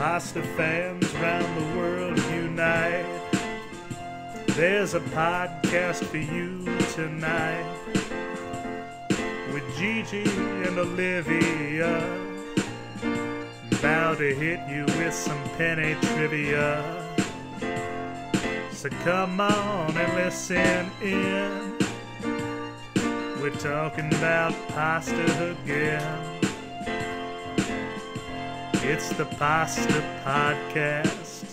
pasta fans around the world unite. There's a podcast for you tonight with Gigi and Olivia. About to hit you with some penny trivia. So come on and listen in. We're talking about pasta again. It's the Pasta Podcast.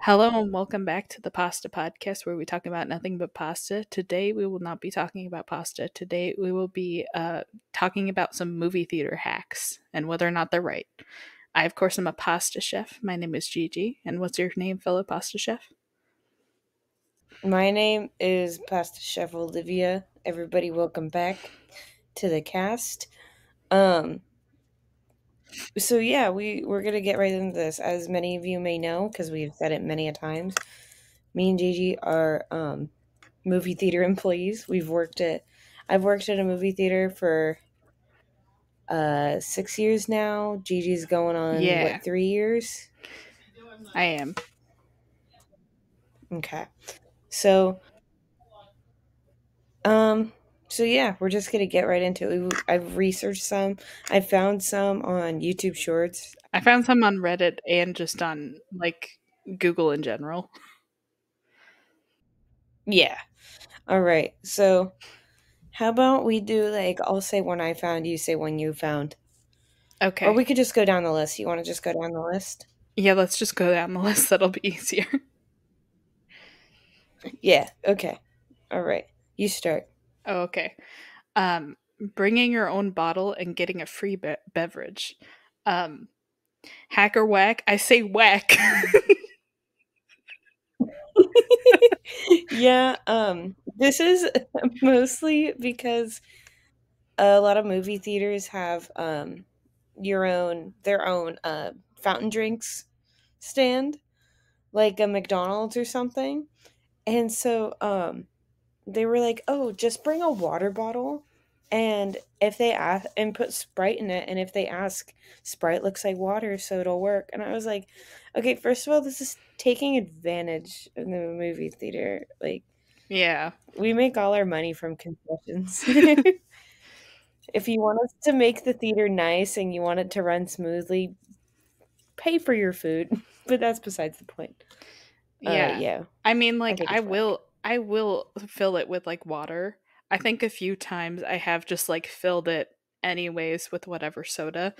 Hello and welcome back to the Pasta Podcast, where we talk about nothing but pasta. Today we will not be talking about pasta. Today we will be talking about some movie theater hacks and whether or not they're right. I, of course, am a pasta chef. My name is Gigi. And what's your name, fellow pasta chef? My name is Pasta Chef Olivia. Everybody, welcome back to the cast. So we're going to get right into this. As many of you may know, because we've said it many a times, me and Gigi are movie theater employees. I've worked at a movie theater for 6 years now. Gigi's going on, 3 years? I am. Okay. So, we're just going to get right into it. I've researched some. I found some on YouTube Shorts. I found some on Reddit and just on, Google in general. Yeah. All right. So, how about we do, I'll say one I found, you say one you found. Okay. Or we could just go down the list. You want to just go down the list? Yeah, let's just go down the list. That'll be easier. Yeah. Okay. All right. You start. Oh, okay. Bringing your own bottle and getting a free beverage. Hack or whack? I say whack. Yeah. This is mostly because a lot of movie theaters have their own fountain drinks stand, like a McDonald's or something. And so they were like, oh, just bring a water bottle and put Sprite in it. And if they ask, Sprite looks like water, so it'll work. And I was like, okay, first of all, this is taking advantage of the movie theater. Yeah. We make all our money from concessions. If you want us to make the theater nice and you want it to run smoothly, pay for your food. But that's besides the point. Yeah. I mean, I will fill it with water. I think a few times I have just filled it anyways with whatever soda.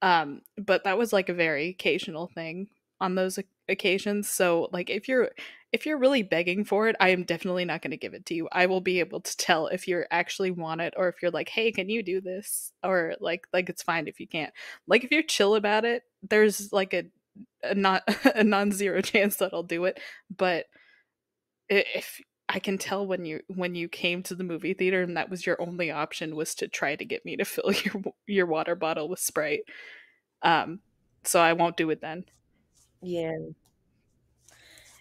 But that was a very occasional thing on those occasions. So if you're really begging for it, I am definitely not going to give it to you. I will be able to tell if you actually want it or if you're hey, can you do this? Or like it's fine if you can't. If you're chill about it, there's a non-zero chance that I'll do it. But if I can tell when you came to the movie theater and that was your only option was to try to get me to fill your water bottle with Sprite, so I won't do it then. Yeah,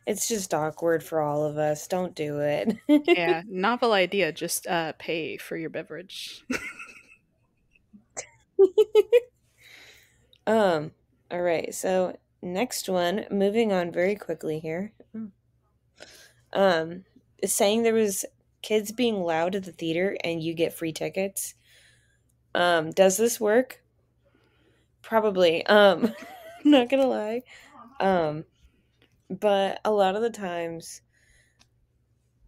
it's just awkward for all of us. Don't do it. Yeah, novel idea. Just pay for your beverage. All right. So next one. Moving on very quickly here. Saying there was kids being loud at the theater and you get free tickets. Does this work? Probably. Not gonna lie. But a lot of the times,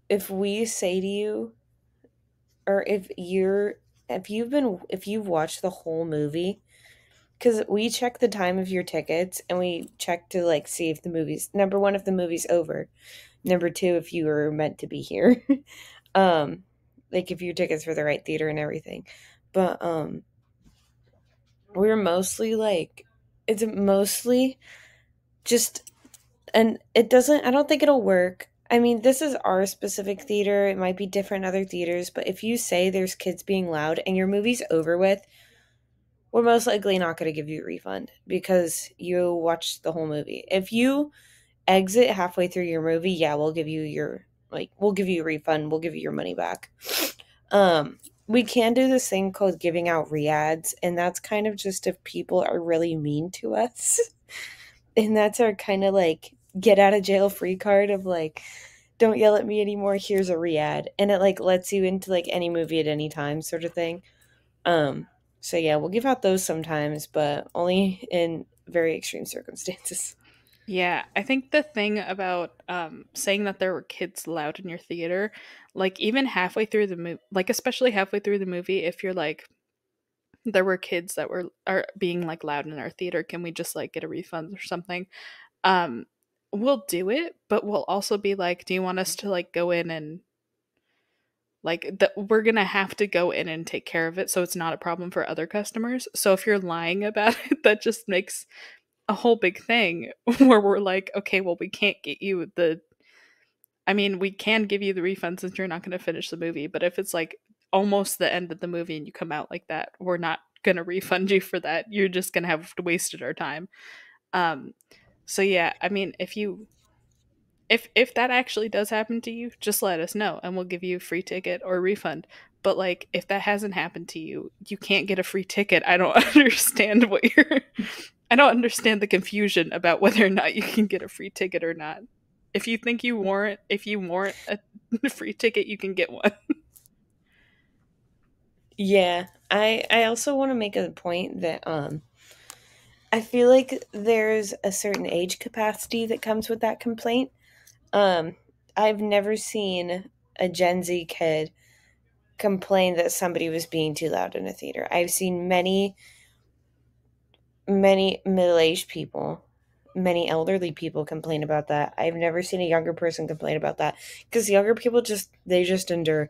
if we say to you, or if you've watched the whole movie, because we check the time of your tickets and we check to see if the movie's, number one, if the movie's over. Number two, if you were meant to be here, if your tickets for the right theater and everything. But we're mostly it's mostly just, and it doesn't, I don't think it'll work. I mean, this is our specific theater. It might be different in other theaters, but if you say there's kids being loud and your movie's over with, we're most likely not going to give you a refund because you watched the whole movie. If you exit halfway through your movie, we'll give you a refund, we'll give you your money back. we can do this thing called giving out riads, and that's kind of just if people are really mean to us. And that's our kind of like get out of jail free card of like, don't yell at me anymore, here's a riad. And it like lets you into like any movie at any time sort of thing. So yeah, we'll give out those sometimes, but only in very extreme circumstances. Yeah, I think the thing about saying that there were kids loud in your theater, like even halfway through the movie, like especially halfway through the movie, if you're like, there were kids that are being like loud in our theater, can we just like get a refund or something? We'll do it, but we'll also be like, do you want us to like go in and like that? We're gonna have to go in and take care of it, so it's not a problem for other customers. So if you're lying about it, that just makes a whole big thing where we're like, okay, well, we can't get you the, I mean, we can give you the refund since you're not going to finish the movie, but if it's like almost the end of the movie and you come out like that, we're not going to refund you for that. You're just going to have wasted our time. So yeah, I mean, if that actually does happen to you, just let us know and we'll give you a free ticket or refund. But like, if that hasn't happened to you, you can't get a free ticket. I don't understand what you're, I don't understand the confusion about whether or not you can get a free ticket or not. If you think you warrant, a free ticket, you can get one. Yeah. I also want to make a point that, I feel like there's a certain age capacity that comes with that complaint. I've never seen a Gen Z kid complain that somebody was being too loud in a theater. I've seen many middle-aged people, many elderly people complain about that. I've never seen a younger person complain about that, because younger people just endure.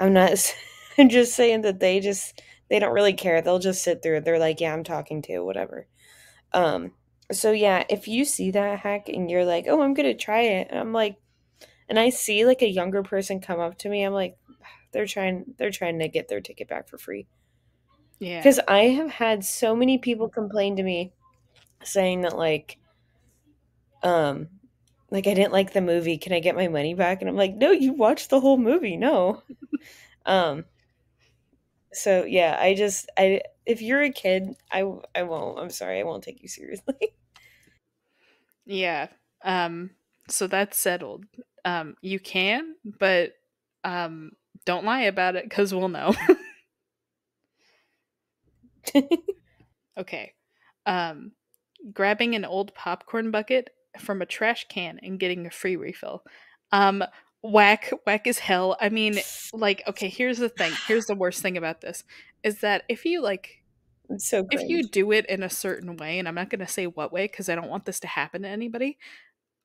I'm just saying that they don't really care. They'll just sit through it. They're like, yeah, I'm talking to whatever. So yeah, if you see that hack and you're like, oh, I'm gonna try it, and I'm like, and I see like a younger person come up to me, I'm like, they're trying to get their ticket back for free. Yeah. Because I have had so many people complain to me saying that like I didn't like the movie. Can I get my money back? And I'm like, no, you watched the whole movie. No. So yeah, if you're a kid, I won't, I'm sorry. I won't take you seriously. Yeah. So that's settled. You can, but, don't lie about it, 'cause we'll know. Okay. Grabbing an old popcorn bucket from a trash can and getting a free refill. Whack as hell. I mean, like, okay, here's the thing. Here's the worst thing about this is that if you like, it's so cringe. If you do it in a certain way, and I'm not going to say what way, 'cause I don't want this to happen to anybody,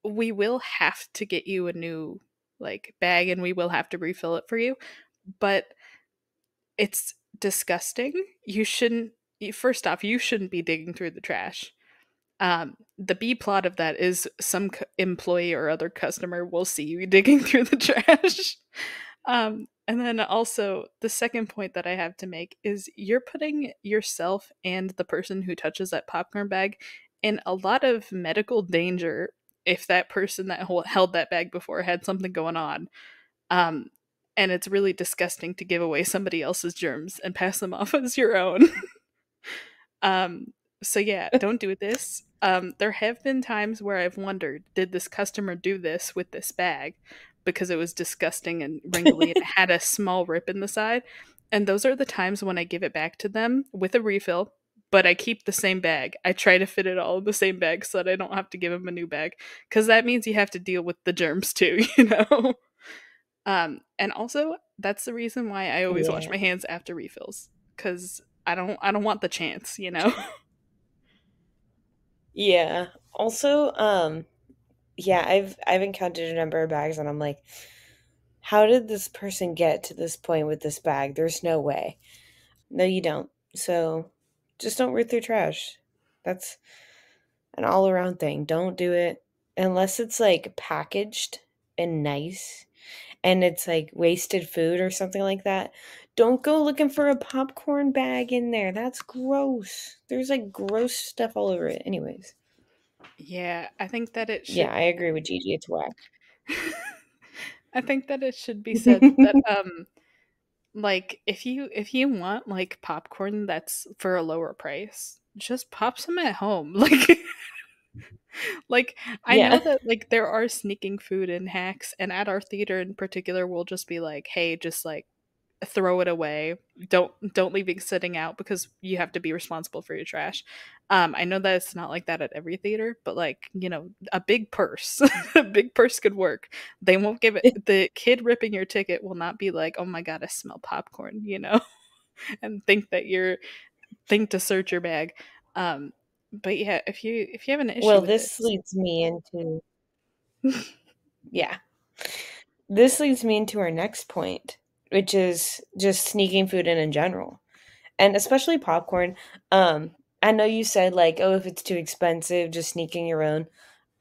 we will have to get you a new like bag and we will have to refill it for you. But it's disgusting. First off, you shouldn't be digging through the trash. The B plot of that is some employee or other customer will see you digging through the trash. And then also the second point that I have to make is you're putting yourself and the person who touches that popcorn bag in a lot of medical danger if that person that held that bag before had something going on. And it's really disgusting to give away somebody else's germs and pass them off as your own. So yeah, don't do this. There have been times where I've wondered, did this customer do this with this bag? Because it was disgusting and wrinkly and it had a small rip in the side. And those are the times when I give it back to them with a refill, but I keep the same bag. I try to fit it all in the same bag so that I don't have to give them a new bag. 'Cause that means you have to deal with the germs too, you know? And also, that's the reason why I always wash my hands after refills, 'cause I don't want the chance, you know? Yeah. Also, yeah, I've encountered a number of bags and I'm like, how did this person get to this point with this bag? There's no way. No, you don't. So just don't root through trash. That's an all-around thing. Don't do it unless it's like packaged and nice, and it's like wasted food or something like that. Don't go looking for a popcorn bag in there. That's gross. There's like gross stuff all over it. Anyways. Yeah, I think that it should. Yeah, I agree with Gigi. It's whack. I think that it should be said that Like, if you want, like, popcorn that's for a lower price, just pop some at home. Like, I know that, like, there are sneaking food and hacks, and at our theater in particular, we'll just be like, hey, just, like, throw it away. Don't leave it sitting out because you have to be responsible for your trash. I know that it's not like that at every theater, but, like, you know, a big purse could work. They won't give it. The kid ripping your ticket will not be like, oh my god, I smell popcorn, you know, and think to search your bag. But yeah, if you have an issue. Well, this leads me into our next point, which is just sneaking food in general, and especially popcorn. I know you said, like, oh, if it's too expensive, just sneaking your own.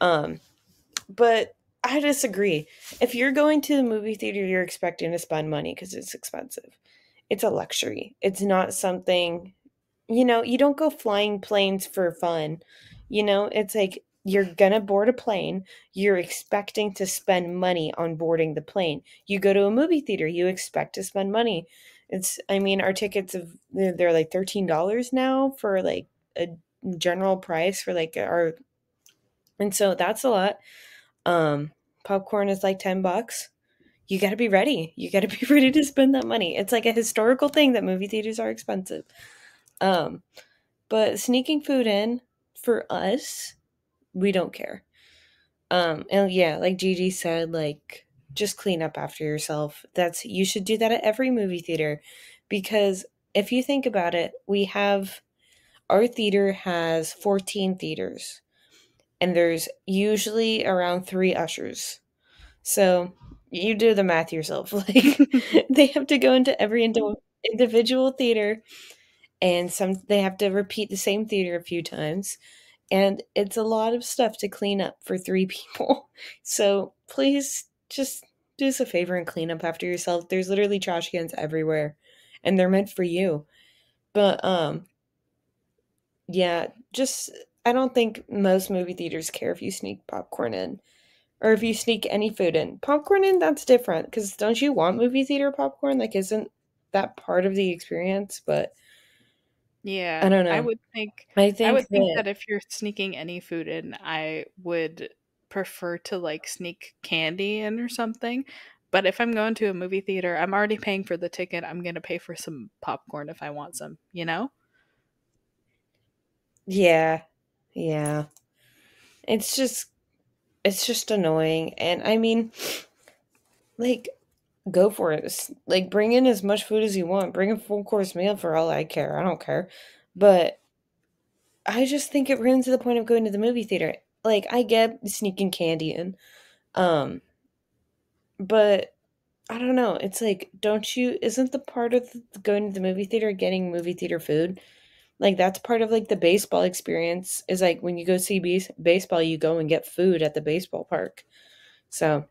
But I disagree. If you're going to the movie theater, you're expecting to spend money because it's expensive. It's a luxury. It's not something, you know, you don't go flying planes for fun. You know, it's like you're going to board a plane. You're expecting to spend money on boarding the plane. You go to a movie theater, you expect to spend money. Our tickets, they're like $13 now for, like, a general price for, like, our, and so that's a lot. Popcorn is like $10. You got to be ready. You got to be ready to spend that money. It's like a historical thing that movie theaters are expensive. But sneaking food in, for us, we don't care. And yeah, like Gigi said, like, just clean up after yourself. You should do that at every movie theater, because if you think about it, our theater has 14 theaters, and there's usually around 3 ushers. So you do the math yourself. Like, they have to go into every individual theater, and they have to repeat the same theater a few times. And it's a lot of stuff to clean up for 3 people. So please just do us a favor and clean up after yourself. There's literally trash cans everywhere, and they're meant for you. But yeah, just, I don't think most movie theaters care if you sneak popcorn in, or if you sneak any food in. Popcorn in, that's different, because don't you want movie theater popcorn? Like, isn't that part of the experience? But yeah, I don't know. I would think that if you're sneaking any food in, I would prefer to, like, sneak candy in or something. But if I'm going to a movie theater, I'm already paying for the ticket. I'm going to pay for some popcorn if I want some, you know? Yeah. Yeah. It's just annoying. And I mean, like, go for it. Like, bring in as much food as you want. Bring a full course meal for all I care. I don't care. But I just think it ruins the point of going to the movie theater. Like, I get sneaking candy in. But I don't know. It's like, isn't the part of going to the movie theater getting movie theater food? Like, that's part of, like, the baseball experience, is, like, when you go see baseball, you go and get food at the baseball park. So,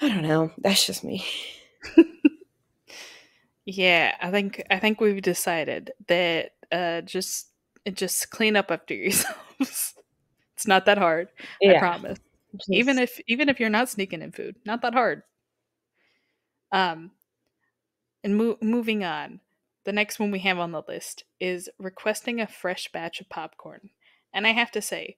I don't know. That's just me. Yeah, I think we've decided that just clean up after yourselves. It's not that hard. Yeah. I promise. Jeez. Even if you're not sneaking in food, not that hard. And moving on, the next one we have on the list is requesting a fresh batch of popcorn. And I have to say,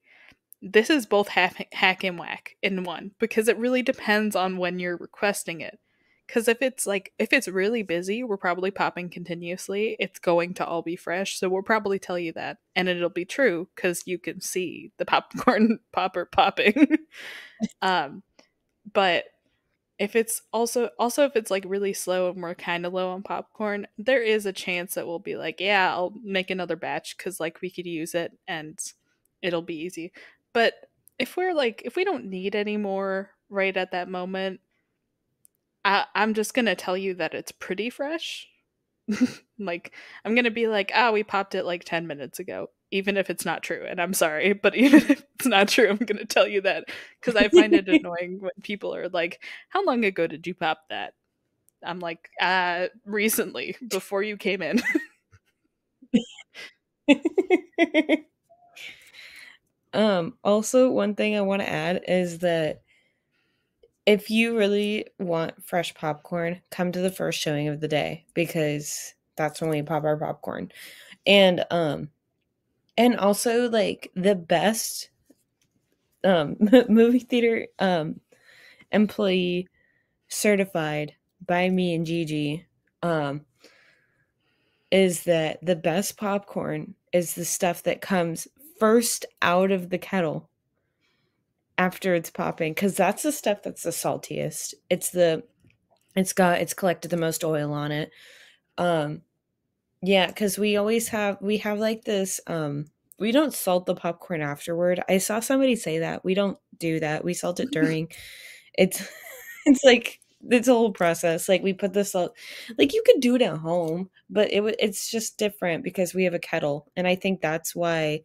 this is both hack and whack in one, because it really depends on when you're requesting it. Because if it's really busy, we're probably popping continuously. It's going to all be fresh, so we'll probably tell you that, and it'll be true because you can see the popcorn popper popping. But if it's also if it's, like, really slow and we're kind of low on popcorn, there is a chance that we'll be like, yeah, I'll make another batch because, like, we could use it and it'll be easy. But if we don't need any more right at that moment, I'm just going to tell you that it's pretty fresh. Like, I'm going to be like, ah, oh, we popped it like 10 minutes ago, even if it's not true. And I'm sorry, but even if it's not true, I'm going to tell you that, because I find it annoying when people are like, how long ago did you pop that? I'm like, recently, before you came in. Also, one thing I want to add is that If you really want fresh popcorn, come to the first showing of the day, because that's when we pop our popcorn. And also, like, the best movie theater employee certified by me and Gigi is that the best popcorn is the stuff that comes first out of the kettle after it's popping, because that's the stuff that's the saltiest. It's collected the most oil on it. Yeah, because we have like this, we don't salt the popcorn afterward. I saw somebody say that. We don't do that. We salt it during. It's like, it's a whole process. Like, we put the salt, like, you could do it at home, but it's just different because we have a kettle. And I think that's why,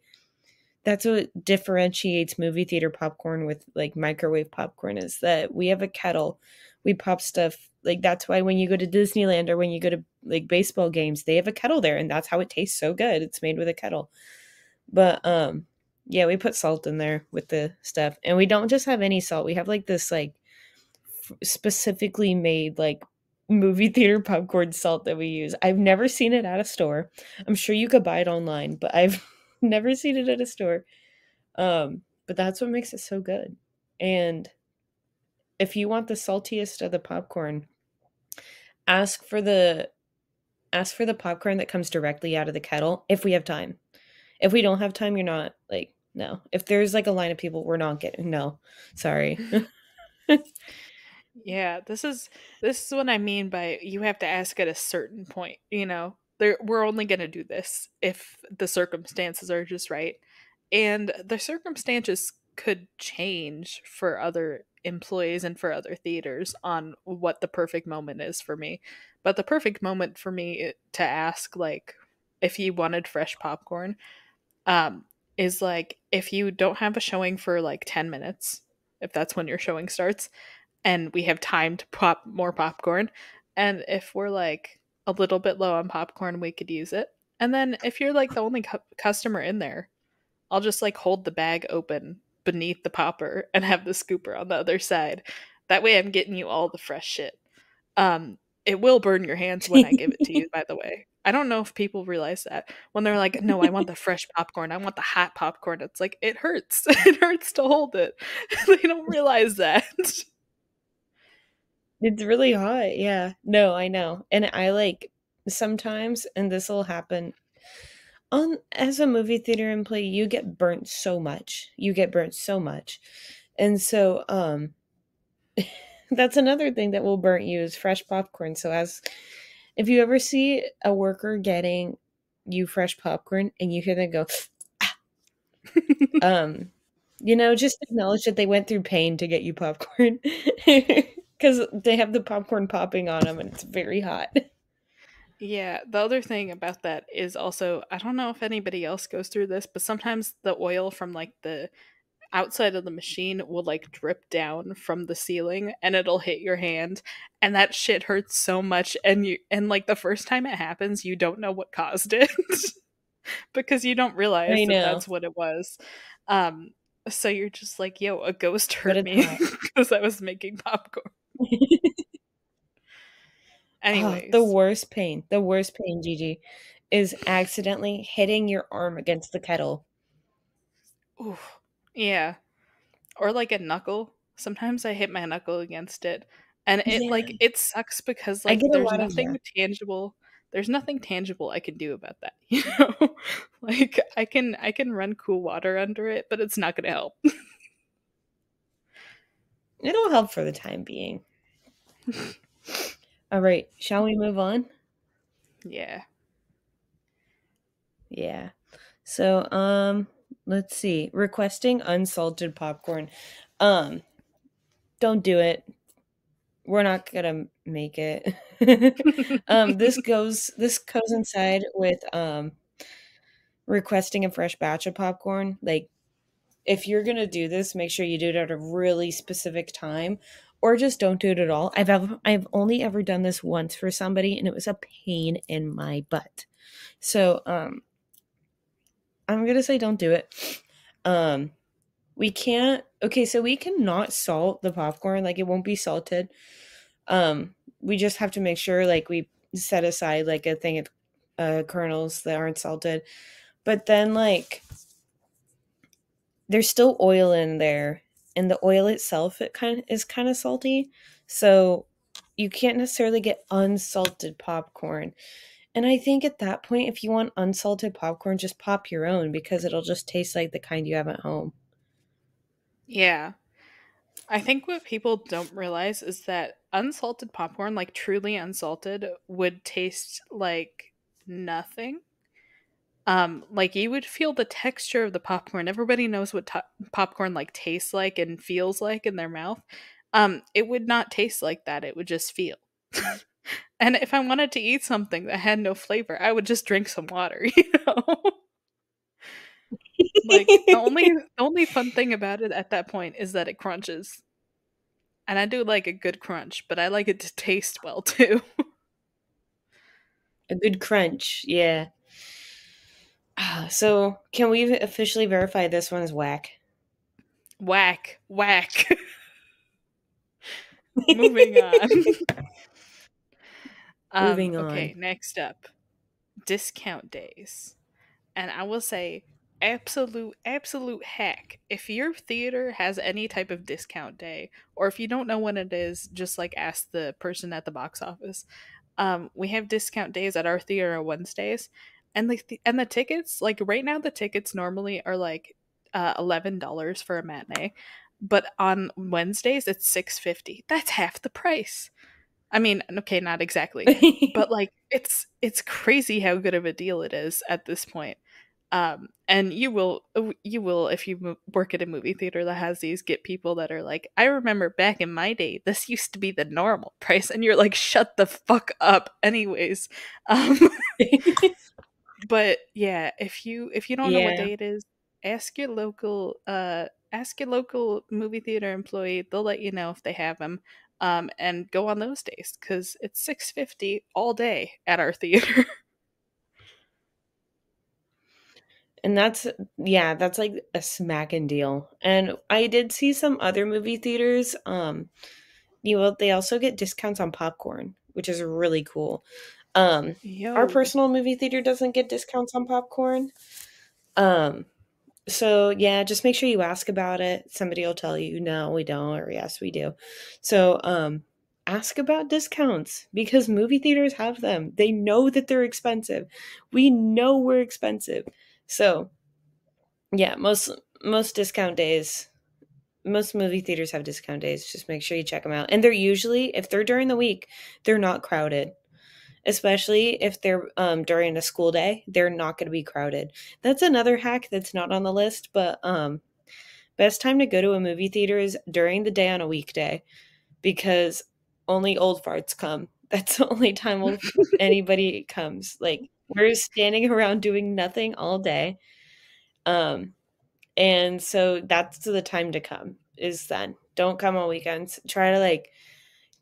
that's what differentiates movie theater popcorn with, like, microwave popcorn, is that we have a kettle. We pop stuff. Like, that's why when you go to Disneyland or when you go to, like, baseball games, they have a kettle there, and that's how it tastes so good. It's made with a kettle. But yeah, we put salt in there with the stuff, and we don't just have any salt. We have, like, this, like, specifically made, like, movie theater popcorn salt that we use. I've never seen it at a store. I'm sure you could buy it online, but I've never seen it at a store. But that's what makes it so good. And if you want the saltiest of the popcorn, ask for the popcorn that comes directly out of the kettle if we have time. If we don't have time, you're not, like, no. If there's, like, a line of people, we're not getting, no. Sorry. Yeah, this is what I mean by you have to ask at a certain point, you know. We're only going to do this if the circumstances are just right. And the circumstances could change for other employees and for other theaters on what the perfect moment is for me. But the perfect moment for me to ask, like, if you wanted fresh popcorn, is, like, if you don't have a showing for, like, 10 minutes, if that's when your showing starts, and we have time to pop more popcorn. And if we're, like, a little bit low on popcorn, we could use it. And then if you're, like, the only customer in there, I'll just, like, hold the bag open beneath the popper and have the scooper on the other side. That way I'm getting you all the fresh shit. It will burn your hands when I give it to you, by the way. I don't know if people realize that when they're like, no, I want the fresh popcorn. I want the hot popcorn. It's like, it hurts. It hurts to hold it. They don't realize that. It's really hot. Yeah. No, I know. And I, like, sometimes, and this will happen as a movie theater employee, you get burnt so much. And so that's another thing that will burn you is fresh popcorn. So if you ever see a worker getting you fresh popcorn and you hear them go, ah, you know, just acknowledge that they went through pain to get you popcorn. Because they have the popcorn popping on them, and it's very hot. Yeah, the other thing about that is also, I don't know if anybody else goes through this, but sometimes the oil from, like, the outside of the machine will, like, drip down from the ceiling, and it'll hit your hand, and that shit hurts so much, and like, the first time it happens, you don't know what caused it. Because you don't realize that that's what it was. So you're just like, yo, a ghost hurt me because I was making popcorn. Anyways, the worst pain, Gigi, is accidentally hitting your arm against the kettle. Ooh, yeah. Or, like, a knuckle. Sometimes I hit my knuckle against it, and like, it sucks because, like, there's nothing tangible I can do about that, you know? Like, I can run cool water under it, but it's not going to help. It'll help for the time being. All right, shall we move on? Yeah. Yeah. So, let's see. Requesting unsalted popcorn. Don't do it. We're not gonna make it. This goes inside with requesting a fresh batch of popcorn. Like, if you're gonna do this, make sure you do it at a really specific time, or just don't do it at all. I've only ever done this once for somebody, and it was a pain in my butt. So I'm gonna say don't do it. We can't. Okay, so we cannot salt the popcorn. Like, it won't be salted. We just have to make sure, like, we set aside, like, a thing of kernels that aren't salted. But then, like, there's still oil in there. And the oil itself, it is kind of salty. So you can't necessarily get unsalted popcorn. And I think at that point, if you want unsalted popcorn, just pop your own, because it'll just taste like the kind you have at home. Yeah. I think what people don't realize is that unsalted popcorn, like truly unsalted, would taste like nothing. Like, you would feel the texture of the popcorn. Everybody knows what popcorn like tastes like and feels like in their mouth. It would not taste like that. It would just feel. And if I wanted to eat something that had no flavor, I would just drink some water, you know? Like, the only fun thing about it at that point is that it crunches. And I do like a good crunch, but I like it to taste well too. A good crunch, yeah. So, can we officially verify this one is whack? Whack. Whack. Moving on. Moving on. Okay, next up. Discount days. And I will say, absolute hack. If your theater has any type of discount day, or if you don't know what it is, just like ask the person at the box office. We have discount days at our theater on Wednesdays. And the tickets, like right now, the tickets normally are like $11 for a matinee, but on Wednesdays it's $6.50. That's half the price. I mean, okay, not exactly, but like it's crazy how good of a deal it is at this point. And you will if you work at a movie theater that has these, get people that are like, I remember back in my day, this used to be the normal price, and you're like, shut the fuck up. Anyways. But yeah, if you don't know what day it is, ask your local movie theater employee. They'll let you know if they have them. And go on those days, because it's $6.50 all day at our theater. And that's like a smacking deal. And I did see some other movie theaters. They also get discounts on popcorn, which is really cool. Our personal movie theater doesn't get discounts on popcorn. So yeah, just make sure you ask about it. Somebody will tell you, no, we don't, or yes, we do. So ask about discounts, because movie theaters have them. They know that they're expensive. We know we're expensive. So yeah, most discount days, most movie theaters have discount days. Just make sure you check them out. And they're usually, if they're during the week, they're not crowded. Especially if they're during a school day, they're not going to be crowded. That's another hack that's not on the list, but best time to go to a movie theater is during the day on a weekday, because only old farts come. That's the only time anybody comes. Like, we're standing around doing nothing all day. And so that's the time to come, is then. Don't come on weekends. Try to, like,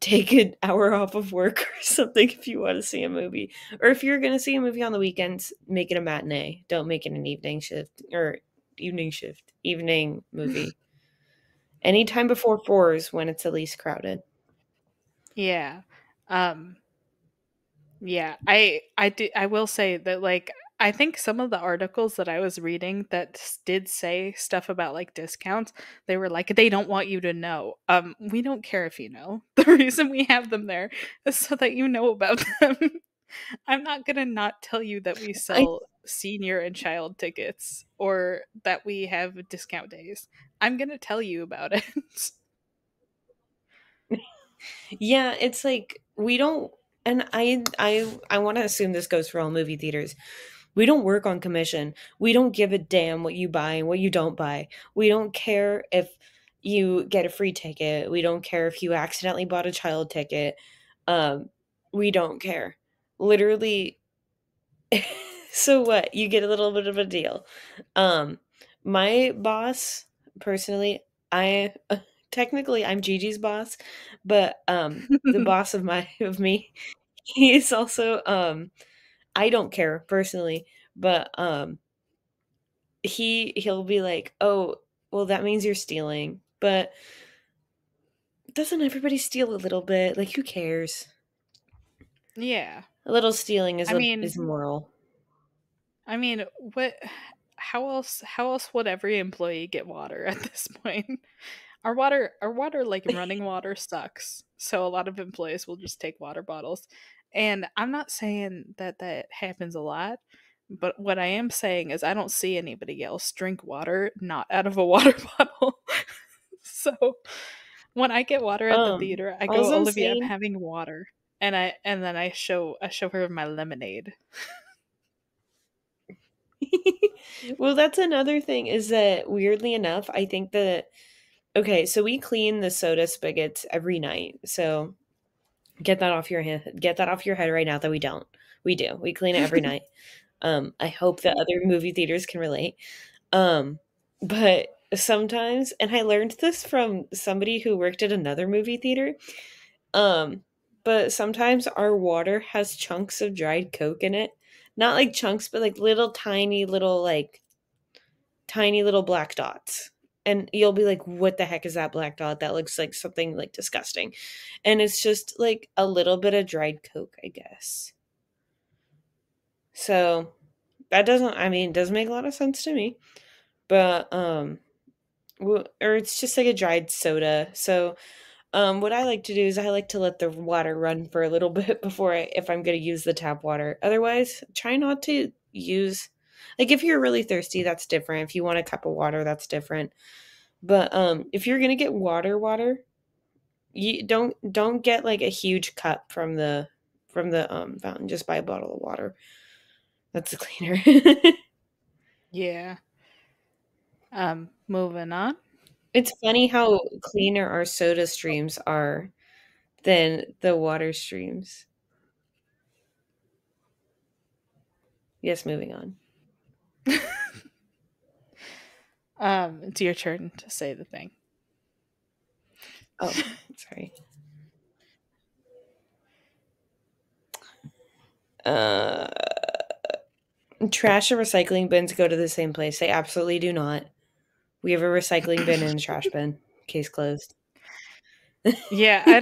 take an hour off of work or something if you want to see a movie. Or if you're going to see a movie on the weekends, make it a matinee. Don't make it an evening shift, evening movie. Anytime before 4 is when it's the least crowded. Yeah. Yeah, I will say that, like, I think some of the articles that I was reading that did say stuff about, like, discounts, they were like, they don't want you to know. We don't care if you know. The reason we have them there is so that you know about them. I'm not going to not tell you that we sell senior and child tickets, or that we have discount days. I'm going to tell you about it. Yeah, it's like, we don't, and I want to assume this goes for all movie theaters. We don't work on commission. We don't give a damn what you buy and what you don't buy. We don't care if you get a free ticket. We don't care if you accidentally bought a child ticket. We don't care. Literally, so what? You get a little bit of a deal. My boss, personally, technically I'm Gigi's boss, but the boss of me, he is also, I don't care personally, but he'll be like, oh, well, that means you're stealing. But doesn't everybody steal a little bit? Like, who cares? Yeah. A little stealing is moral. I mean, what? How else would every employee get water at this point? Our water, like running water, sucks. So a lot of employees will just take water bottles. And I'm not saying that happens a lot, but what I am saying is I don't see anybody else drink water not out of a water bottle. So when I get water at the theater, I go, Olivia, I'm having water. And then I show her my lemonade. Well, that's another thing, is that weirdly enough, I think that, okay, so we clean the soda spigots every night. So get that off your head right now that we don't. We do. We clean it every night. I hope that other movie theaters can relate. But sometimes, and I learned this from somebody who worked at another movie theater, but sometimes our water has chunks of dried Coke in it. Not like chunks, but like little tiny little black dots. And you'll be like, what the heck is that black dot? That looks like something like disgusting. And it's just like a little bit of dried Coke, I guess. So that doesn't make a lot of sense to me. But, or it's just like a dried soda. So what I like to do is I like to let the water run for a little bit if I'm going to use the tap water. Otherwise, try not to use... Like, if you're really thirsty, that's different. If you want a cup of water, that's different. But if you're going to get water, you don't get, like, a huge cup from the fountain. Just buy a bottle of water. That's cleaner. Yeah. Moving on. It's funny how cleaner our soda streams are than the water streams. Yes, moving on. It's your turn to say the thing. Oh, sorry. Trash and recycling bins go to the same place. They absolutely do not. We have a recycling bin and a trash bin. Case closed. Yeah, I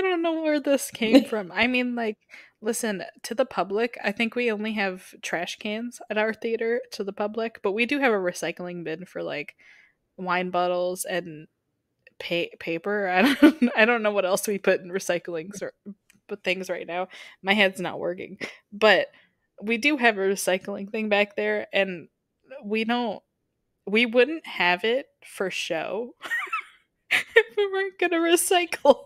don't know where this came from. I mean, like, listen, to the public, I think we only have trash cans at our theater to the public, but we do have a recycling bin for, like, wine bottles and paper. I don't know what else we put in recycling things right now. My head's not working. But we do have a recycling thing back there, and we wouldn't have it for show if we weren't going to recycle.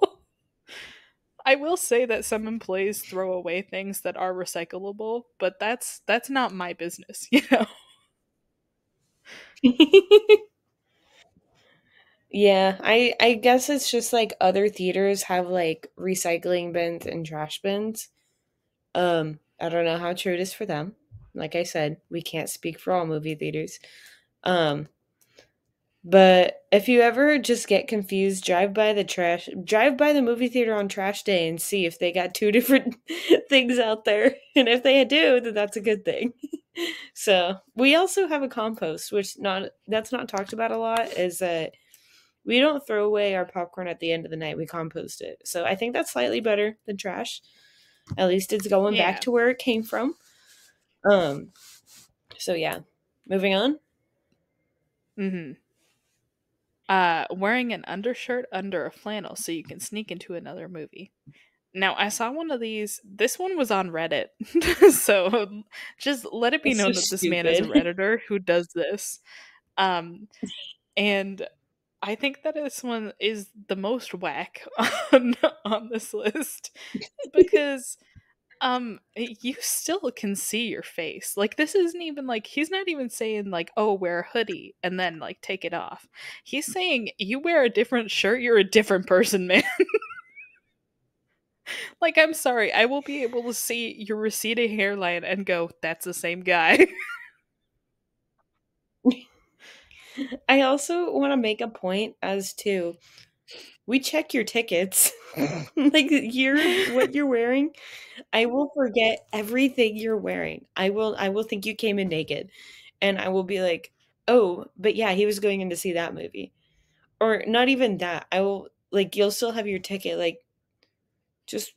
I will say that some employees throw away things that are recyclable, but that's not my business, you know? Yeah, I guess it's just like other theaters have like recycling bins and trash bins. I don't know how true it is for them. Like I said, we can't speak for all movie theaters. But if you ever just get confused, drive by the movie theater on trash day and see if they got two different things out there. And if they do, then that's a good thing. So we also have a compost, that's not talked about a lot, is that we don't throw away our popcorn at the end of the night. We compost it. So I think that's slightly better than trash. At least it's going back to where it came from. So yeah, moving on. Mm-hmm. Wearing an undershirt under a flannel so you can sneak into another movie. Now, I saw one of these. This one was on Reddit. So just let it be known that this man is a Redditor who does this. And I think that this one is the most whack on this list. Because you still can see your face. Like, this isn't even like, he's not even saying like, oh, wear a hoodie and then like take it off. He's saying you wear a different shirt, you're a different person, man. Like, I'm sorry, I will be able to see your receding hairline and go, that's the same guy. I also want to make a point as to, we check your tickets. Like, what you're wearing. I will forget everything you're wearing. I will think you came in naked, and I will be like, oh, but yeah, he was going in to see that movie. Or not even that. I will, like, you'll still have your ticket. Like, just,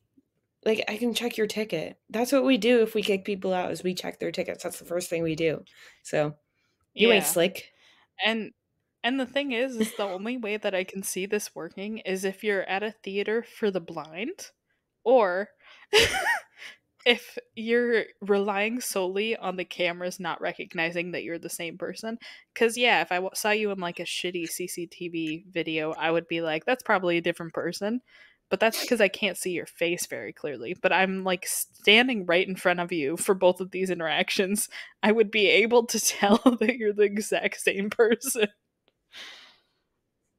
like, I can check your ticket. That's what we do if we kick people out, is we check their tickets. That's the first thing we do. So, you ain't slick. And the thing is the only way that I can see this working is if you're at a theater for the blind, or if you're relying solely on the cameras not recognizing that you're the same person. Because, yeah, if I saw you in, like, a shitty CCTV video, I would be like, that's probably a different person. But that's because I can't see your face very clearly. But I'm, like, standing right in front of you for both of these interactions. I would be able to tell that you're the exact same person.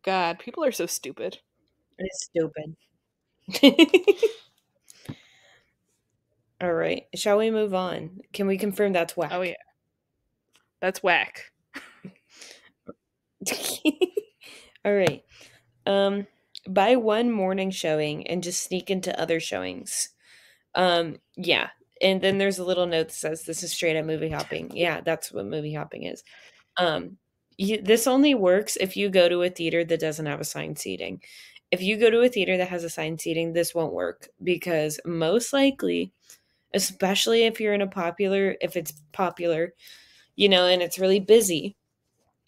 God, people are so stupid. It's stupid. All right. Shall we move on? Can we confirm that's whack? Oh, yeah. That's whack. All right. Buy one morning showing and just sneak into other showings. Yeah. And then there's a little note that says this is straight up movie hopping. Yeah, that's what movie hopping is. This only works if you go to a theater that doesn't have assigned seating. If you go to a theater that has assigned seating, this won't work, because most likely, especially if you're in if it's popular, you know, and it's really busy,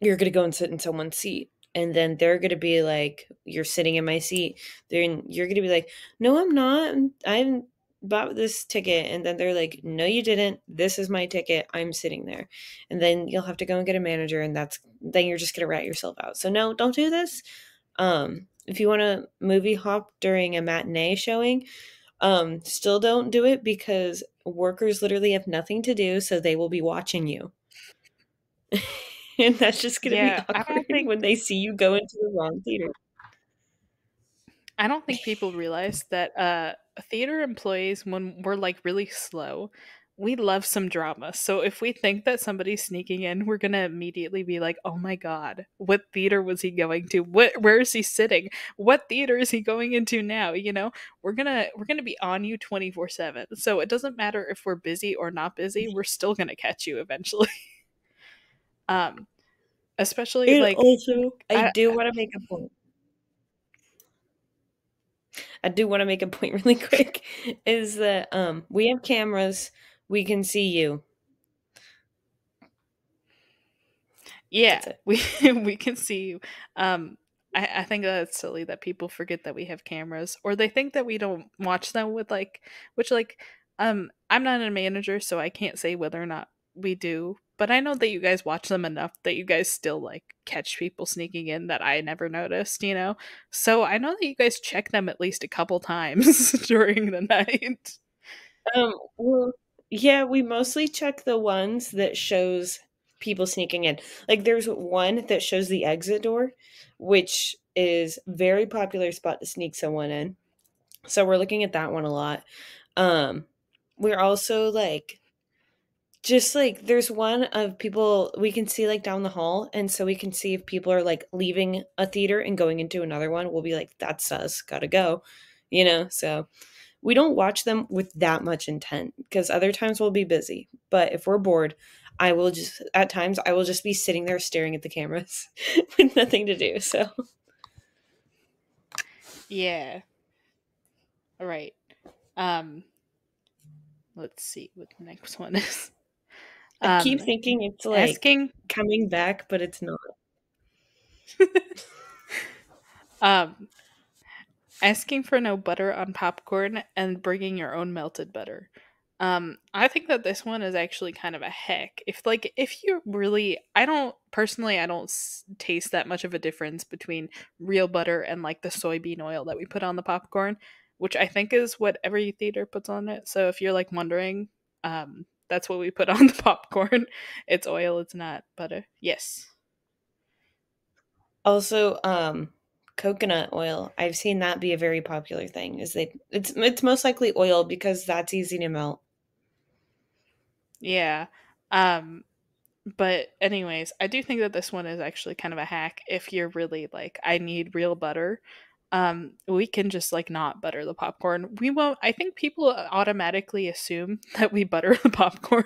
you're going to go and sit in someone's seat. And then they're going to be like, you're sitting in my seat. Then you're going to be like, no, I'm not. I bought this ticket. And then they're like, no, you didn't. This is my ticket. I'm sitting there. And then you'll have to go and get a manager. And then you're just going to rat yourself out. So no, don't do this. If you want to movie hop during a matinee showing, still don't do it, because workers literally have nothing to do. So they will be watching you. And that's just going to be awkward when they see you go into the wrong theater. I don't think people realize that theater employees, when we're, like, really slow, we love some drama. So if we think that somebody's sneaking in, we're going to immediately be like, oh my God, what theater was he going to? Where is he sitting? What theater is he going into now? You know, we're going to be on you 24/7. So it doesn't matter if we're busy or not busy. We're still going to catch you eventually. Especially, and like, also, I do want to make a point really quick, is that we have cameras, we can see you. Yeah, we can see you. I think that's silly that people forget that we have cameras, or they think that we don't watch them with, like, which, like, I'm not a manager, so I can't say whether or not we do. But I know that you guys watch them enough that you guys still, like, catch people sneaking in that I never noticed, you know? So I know that you guys check them at least a couple times during the night. Well, yeah, we mostly check the ones that shows people sneaking in. Like, there's one that shows the exit door, which is a very popular spot to sneak someone in. So we're looking at that one a lot. We're also, like... just, like, there's one of people we can see, like, down the hall, and so we can see if people are, like, leaving a theater and going into another one. We'll be like, that's us, gotta go, you know? So we don't watch them with that much intent, because other times we'll be busy. But if we're bored, I will just be sitting there staring at the cameras with nothing to do, so. Yeah. All right. Let's see what the next one is. I keep thinking it's, like, asking, coming back, but it's not. Asking for no butter on popcorn and bringing your own melted butter. I think that this one is actually kind of a heck. If you really, I don't taste that much of a difference between real butter and, like, the soybean oil that we put on the popcorn, which I think is what every theater puts on it. So if you're, like, wondering, that's what we put on the popcorn. It's oil, it's not butter. Yes. Also, coconut oil. I've seen that be a very popular thing. It's most likely oil, because that's easy to melt. Yeah. But anyways, I do think that this one is actually kind of a hack if you're really like, I need real butter. we can just like not butter the popcorn. We won't. I think people automatically assume that we butter the popcorn.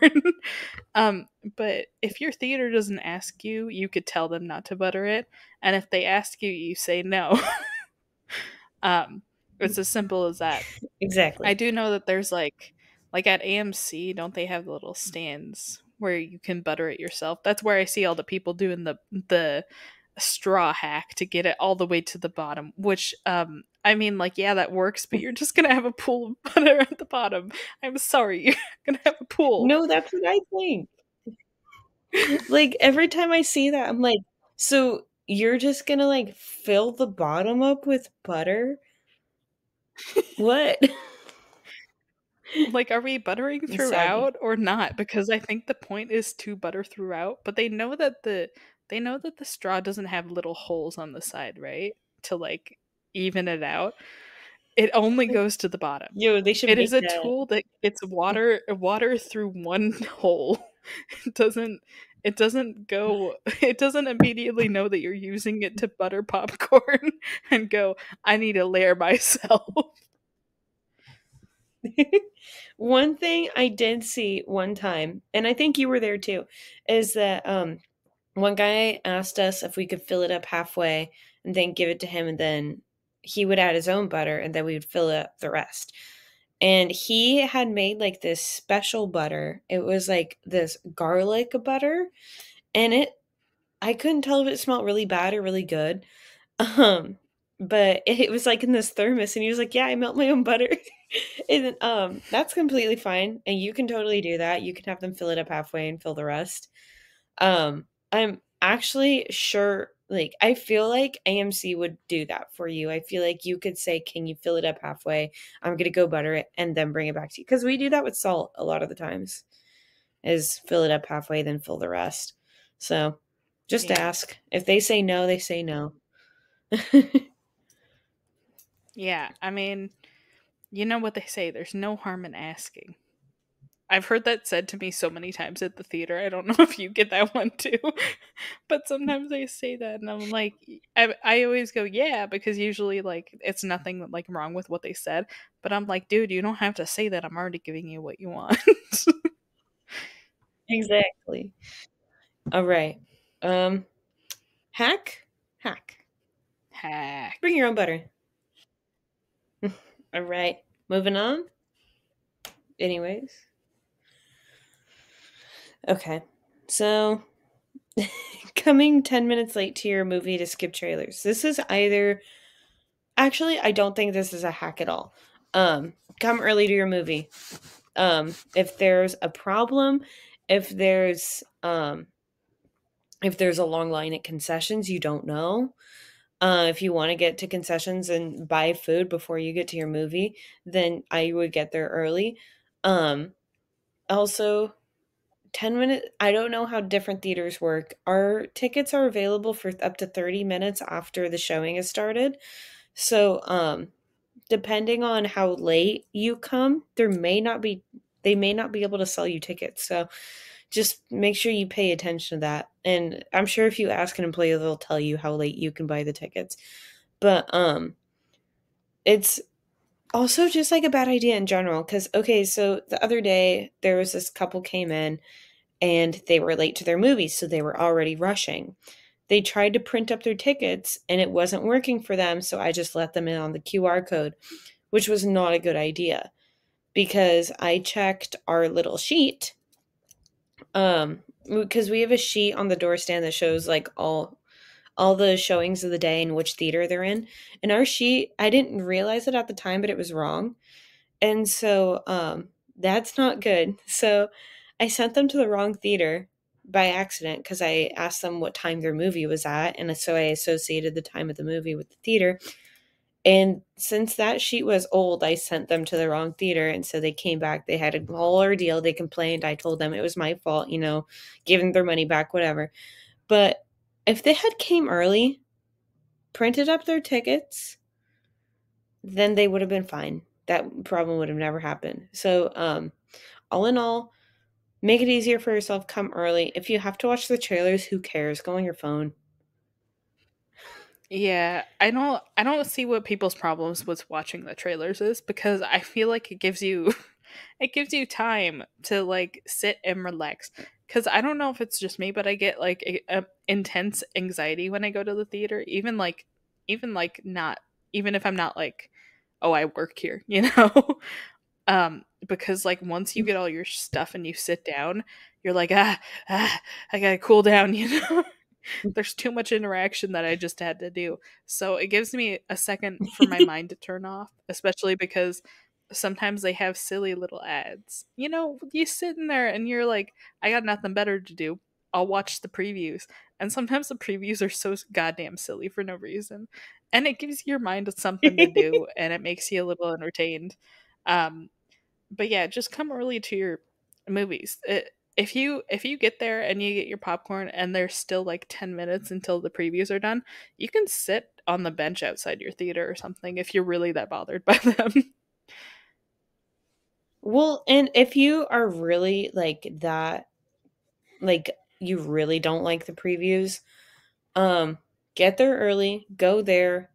But if your theater doesn't ask you, you could tell them not to butter it. And if they ask you, you say no. It's as simple as that. Exactly. I do know that there's like at AMC, don't they have little stands where you can butter it yourself? That's where I see all the people doing the straw hack to get it all the way to the bottom, which I mean, like, yeah, that works, but you're just gonna have a pool of butter at the bottom. I'm sorry, you're gonna have a pool. No, that's what I think. Like, every time I see that, I'm like, so you're just gonna like fill the bottom up with butter? What? Like, are we buttering throughout or not? Because I think the point is to butter throughout, but they know that the straw doesn't have little holes on the side, right? To like even it out. It only goes to the bottom. Yo, they should. It is a tool that gets water through one hole. It doesn't immediately know that you're using it to butter popcorn and go, I need to layer myself. One thing I did see one time, and I think you were there too, is that one guy asked us if we could fill it up halfway and then give it to him, and then he would add his own butter and then we would fill up the rest. And he had made like this special butter. It was like this garlic butter, and I couldn't tell if it smelled really bad or really good. But it was like in this thermos, and he was like, yeah, I melt my own butter. And that's completely fine. And you can totally do that. You can have them fill it up halfway and fill the rest. I'm actually sure, like, I feel like AMC would do that for you. I feel like you could say, can you fill it up halfway? I'm going to go butter it and then bring it back to you. Because we do that with salt a lot of the times, is fill it up halfway, then fill the rest. So just ask. If they say no, they say no. Yeah, I mean, you know what they say, there's no harm in asking. I've heard that said to me so many times at the theater. I don't know if you get that one too, but sometimes they say that, and I'm like, I always go, yeah, because usually like it's nothing like wrong with what they said, but I'm like, dude, you don't have to say that. I'm already giving you what you want. Exactly. All right. Hack. Bring your own butter. All right, moving on. Anyways. Okay, so coming 10 minutes late to your movie to skip trailers. This is either... Actually, I don't think this is a hack at all. Come early to your movie. If there's a problem, if there's a long line at concessions, you don't know. If you want to get to concessions and buy food before you get to your movie, then I would get there early. Also, 10 minutes, I don't know how different theaters work. Our tickets are available for up to 30 minutes after the showing has started. So, depending on how late you come, they may not be able to sell you tickets. So just make sure you pay attention to that. And I'm sure if you ask an employee, they'll tell you how late you can buy the tickets. But it's also just like a bad idea in general. Because, okay, so the other day there was this couple came in and they were late to their movie, so they were already rushing. They tried to print up their tickets and it wasn't working for them, so I just let them in on the QR code, which was not a good idea because I checked our little sheet. Because we have a sheet on the door stand that shows like all the showings of the day and which theater they're in. And our sheet, I didn't realize it at the time, but it was wrong. And so, that's not good. So I sent them to the wrong theater by accident, because I asked them what time their movie was at. And so I associated the time of the movie with the theater. And since that sheet was old, I sent them to the wrong theater. And so they came back. They had a whole ordeal. They complained. I told them it was my fault, you know, giving their money back, whatever. But if they had came early, printed up their tickets, then they would have been fine. That problem would have never happened. So all in all, make it easier for yourself. Come early. If you have to watch the trailers, who cares? Go on your phone. Yeah, I don't see what people's problems with watching the trailers is, because I feel like it gives you time to like sit and relax. Because I don't know if it's just me, but I get like a intense anxiety when I go to the theater, even if I'm not like, oh, I work here, you know. Because like once you get all your stuff and you sit down, you're like, I gotta cool down, you know. There's too much interaction that I just had to do. So it gives me a second for my mind to turn off, especially because sometimes they have silly little ads. You know, you sit in there and you're like, I got nothing better to do. I'll watch the previews. And sometimes the previews are so goddamn silly for no reason. And it gives your mind something to do and it makes you a little entertained. But yeah, just come early to your movies. If you get there and you get your popcorn and there's still like 10 minutes until the previews are done, you can sit on the bench outside your theater or something if you're really that bothered by them. Well, and if you are really like that, like you really don't like the previews, get there early, go there,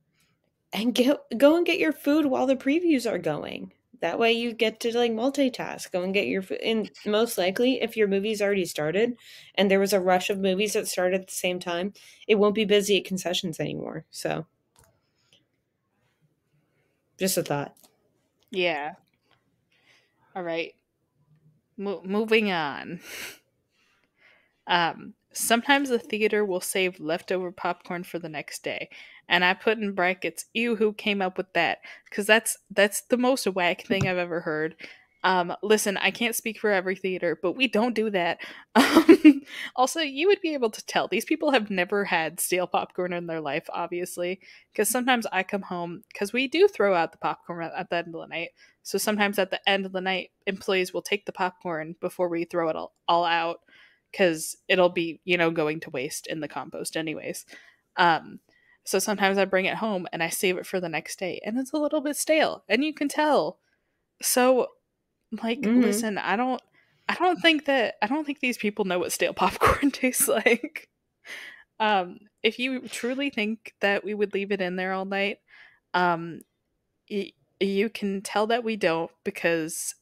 and go and get your food while the previews are going. That way you get to like multitask, go and get your food. And most likely if your movie's already started and there was a rush of movies that started at the same time, it won't be busy at concessions anymore. So just a thought. Yeah. All right. Moving on. Sometimes the theater will save leftover popcorn for the next day. And I put in brackets, ew, who came up with that? Because that's the most whack thing I've ever heard. Listen, I can't speak for every theater, but we don't do that. Also, you would be able to tell. These people have never had stale popcorn in their life, obviously. Because sometimes I come home, because we do throw out the popcorn at the end of the night. So sometimes at the end of the night, employees will take the popcorn before we throw it all out. Because it'll be, you know, going to waste in the compost anyways. So sometimes I bring it home and I save it for the next day. And it's a little bit stale. And you can tell. So, like, Listen, I don't think these people know what stale popcorn tastes like. If you truly think that we would leave it in there all night, you can tell that we don't, because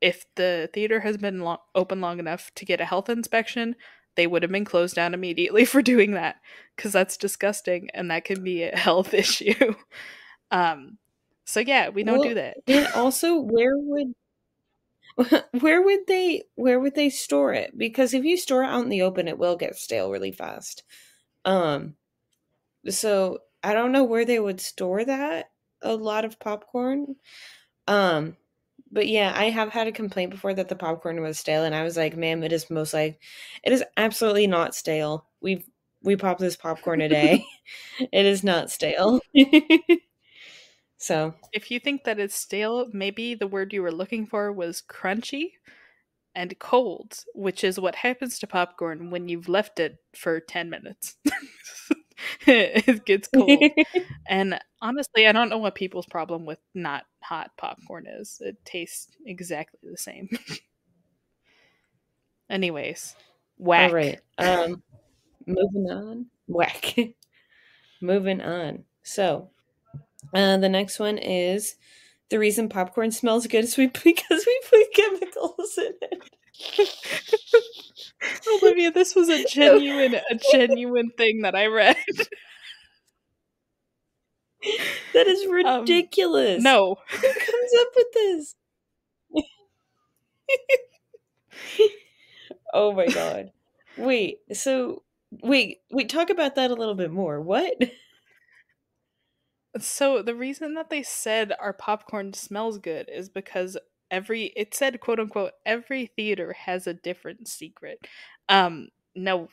if the theater has been open long enough to get a health inspection, they would have been closed down immediately for doing that, because that's disgusting and that can be a health issue. So yeah, we don't do that. And also, where would they store it? Because if you store it out in the open, it will get stale really fast. So I don't know where they would store that. A lot of popcorn. But yeah, I have had a complaint before that the popcorn was stale, and I was like, ma'am, it is absolutely not stale. We pop this popcorn a day. It is not stale. So if you think that it's stale, maybe the word you were looking for was crunchy and cold, which is what happens to popcorn when you've left it for 10 minutes. It gets cold. And honestly, I don't know what people's problem with not hot popcorn is. It tastes exactly the same. Anyways, whack. All right. Moving on. Whack. Moving on. So, the next one is, the reason popcorn smells good is because we put chemicals in it. Olivia, this was a genuine thing that I read. That is ridiculous. No. Who comes up with this? Oh my god. Wait, talk about that a little bit more. What? So the reason that they said our popcorn smells good is because it said, quote unquote, every theater has a different secret. No.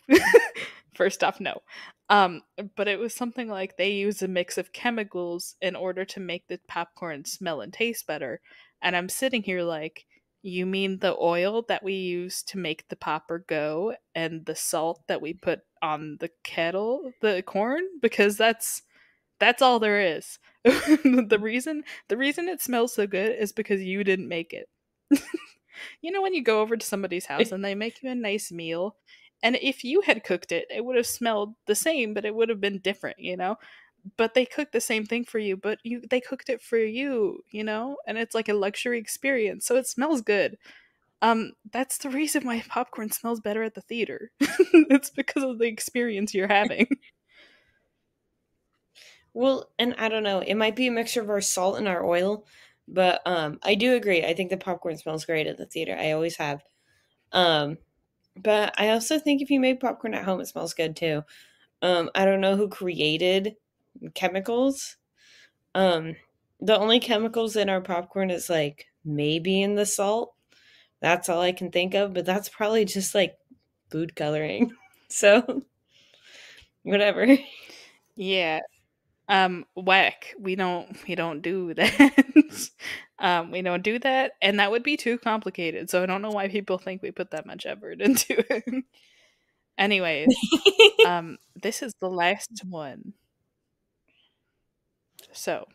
First off, no. But it was something like they use a mix of chemicals in order to make the popcorn smell and taste better. And I'm sitting here like, you mean the oil that we use to make the popper go and the salt that we put on the corn? Because that's all there is. The reason it smells so good is because you didn't make it. You know, when you go over to somebody's house and they make you a nice meal And if you had cooked it, it would have smelled the same, but it would have been different, you know? But they cooked the same thing for you, but they cooked it for you, you know? And it's like a luxury experience, so it smells good. That's the reason why popcorn smells better at the theater. It's because of the experience you're having. Well, and I don't know, it might be a mixture of our salt and our oil, but I do agree. I think the popcorn smells great at the theater. I always have. But I also think if you make popcorn at home, it smells good too. I don't know who created chemicals. The only chemicals in our popcorn is like maybe in the salt. That's all I can think of, but that's probably just like food coloring. So whatever. Yeah. Whack. We don't do that. We don't do that, and that would be too complicated. So I don't know why people think we put that much effort into it. Anyways, this is the last one. So,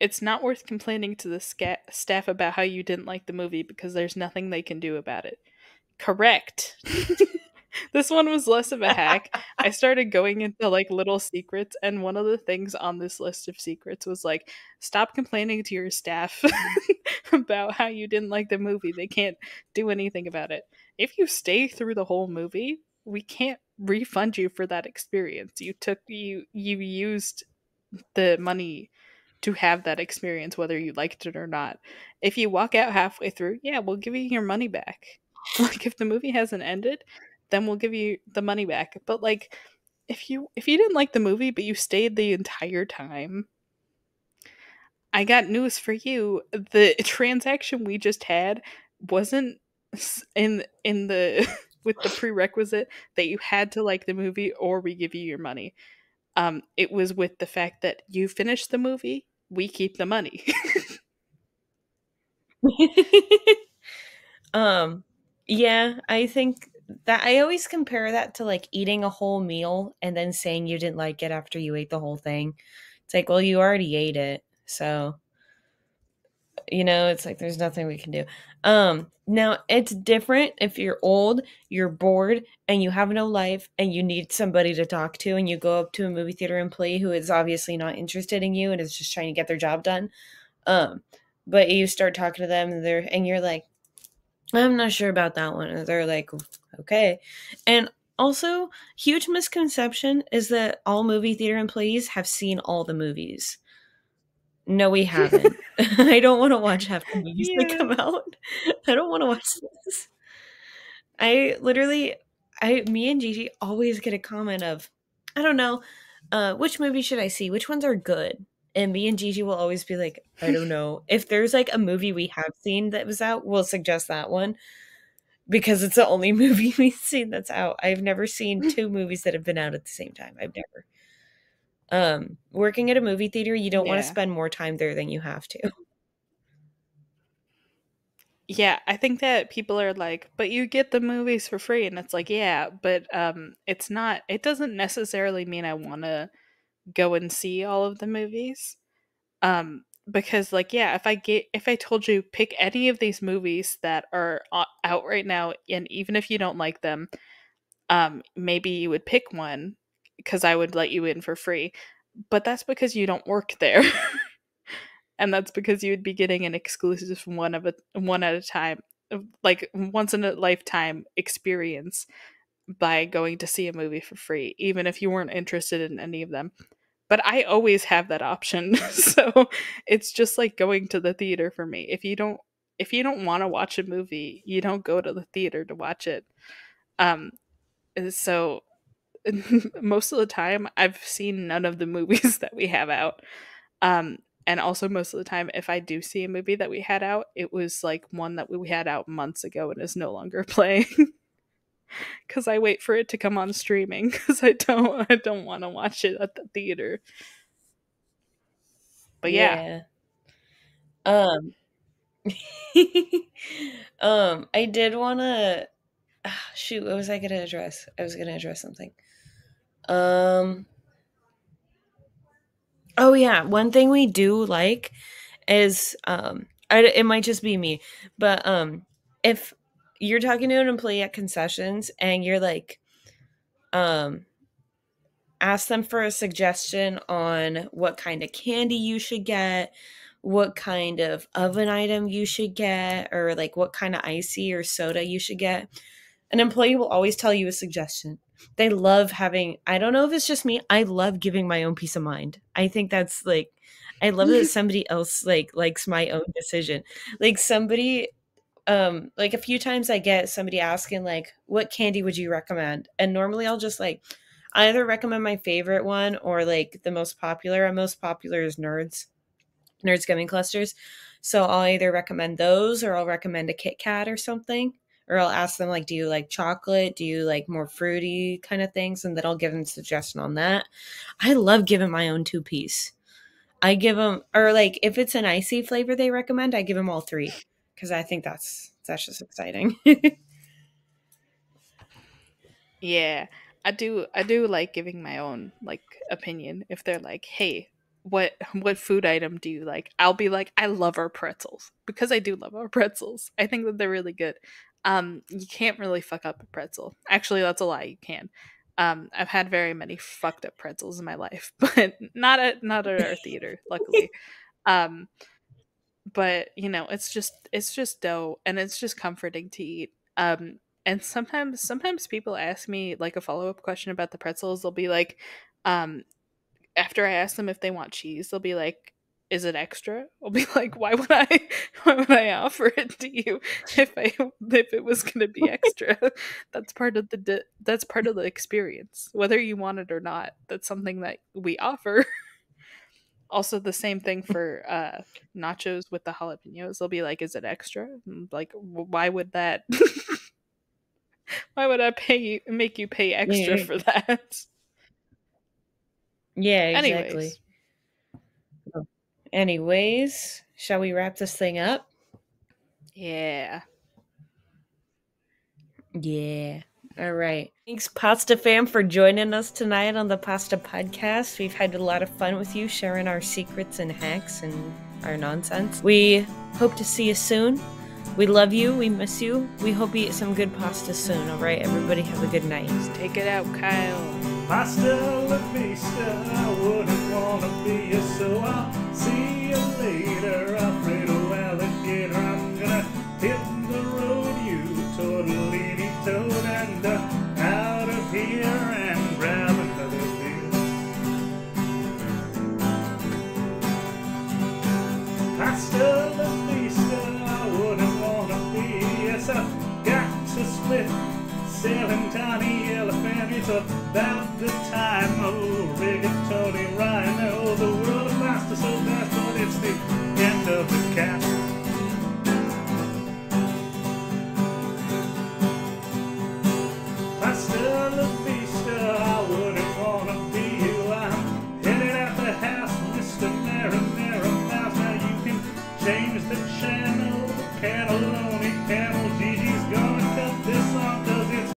it's not worth complaining to the staff about how you didn't like the movie because there's nothing they can do about it. Correct. This one was less of a hack. I started going into like little secrets, and one of the things on this list of secrets was like, stop complaining to your staff about how you didn't like the movie. They can't do anything about it. If you stay through the whole movie, we can't refund you for that experience. You used the money to have that experience, whether you liked it or not. If you walk out halfway through, yeah, we'll give you your money back. Like, if the movie hasn't ended, then we'll give you the money back. But like, if you didn't like the movie but you stayed the entire time, I got news for you. The transaction we just had wasn't in the with the prerequisite that you had to like the movie or we give you your money. It was with the fact that you finish the movie, we keep the money. Yeah, I think that I always compare that to like eating a whole meal and then saying you didn't like it after you ate the whole thing. It's like, well, you already ate it. So, you know, it's like, there's nothing we can do. Now it's different if you're old, you're bored, and you have no life and you need somebody to talk to, and you go up to a movie theater employee who is obviously not interested in you and is just trying to get their job done. But you start talking to them and you're like, I'm not sure about that one. And they're like, okay. And also, huge misconception is that all movie theater employees have seen all the movies. No, we haven't. I don't want to watch half the movies that come out. I don't want to watch this. Me and Gigi always get a comment of, I don't know, which movie should I see? Which ones are good? And me and Gigi will always be like, I don't know. If there's like a movie we have seen that was out, we'll suggest that one because it's the only movie we've seen that's out. I've never seen two movies that have been out at the same time. I've never. Working at a movie theater, you don't want to spend more time there than you have to. Yeah, I think that people are like, but you get the movies for free. And it's like, yeah, but it doesn't necessarily mean I want to go and see all of the movies, because like, yeah, if I told you pick any of these movies that are out right now, and even if you don't like them, maybe you would pick one because I would let you in for free. But that's because you don't work there. And that's because you would be getting an exclusive one at a time, like once in a lifetime experience by going to see a movie for free, even if you weren't interested in any of them. But I always have that option. So it's just like going to the theater for me. If you don't want to watch a movie, you don't go to the theater to watch it. So most of the time I've seen none of the movies that we have out. And also most of the time, if I do see a movie that we had out, it was like one that we had out months ago and is no longer playing. Because I wait for it to come on streaming because I don't want to watch it at the theater. But yeah. I did want to shoot, what was I going to address? I was going to address something. Oh yeah, one thing we do like is it might just be me, but if you're talking to an employee at concessions and you're like, ask them for a suggestion on what kind of candy you should get, what kind of oven item you should get, or like what kind of icy or soda you should get. An employee will always tell you a suggestion. They love having, I don't know if it's just me, I love giving my own peace of mind. I think that's like, I love that somebody else like likes my own decision. Like somebody, like a few times I get somebody asking like, what candy would you recommend? And normally I'll just like, I either recommend my favorite one or like the most popular. And most popular is Nerds Gummy Clusters. So I'll either recommend those or I'll recommend a Kit Kat or something. Or I'll ask them like, do you like chocolate? Do you like more fruity kind of things? And then I'll give them a suggestion on that. I love giving my own two-piece. I give them, or like if it's an icy flavor they recommend, I give them all three. Because I think that's just exciting. Yeah. I do like giving my own like opinion. If they're like, hey, what food item do you like? I'll be like, I love our pretzels, because I do love our pretzels. I think that they're really good. You can't really fuck up a pretzel. Actually, that's a lie. You can. I've had very many fucked up pretzels in my life, but not at our theater, luckily. But you know, it's just dough, and it's just comforting to eat. And sometimes people ask me like a follow-up question about the pretzels. They'll be like, after I ask them if they want cheese, they'll be like, is it extra? I'll be like, why would I offer it to you if it was going to be extra? That's part of the experience, whether you want it or not. That's something that we offer. Also, the same thing for nachos with the jalapenos. They'll be like, is it extra? I'm like, why would that? Why would I make you pay extra for that? Yeah, exactly. Anyways, shall we wrap this thing up? Yeah. All right. Thanks, Pasta Fam, for joining us tonight on the Pasta Podcast. We've had a lot of fun with you, sharing our secrets and hacks and our nonsense. We hope to see you soon. We love you. We miss you. We hope you eat some good pasta soon. All right, everybody, have a good night. Just take it out, Kyle. Pasta la vista. I wouldn't want to be you, so I'll see you later. Alfredo alligator, I'm gonna hit the road, you totally toad, and out of here and grab another beer. Pasta la vista. I've got to split, selling tiny elephant. It's about the time, oh, rigatoni rhino. The world of pasta so that's what it's the end of the cow.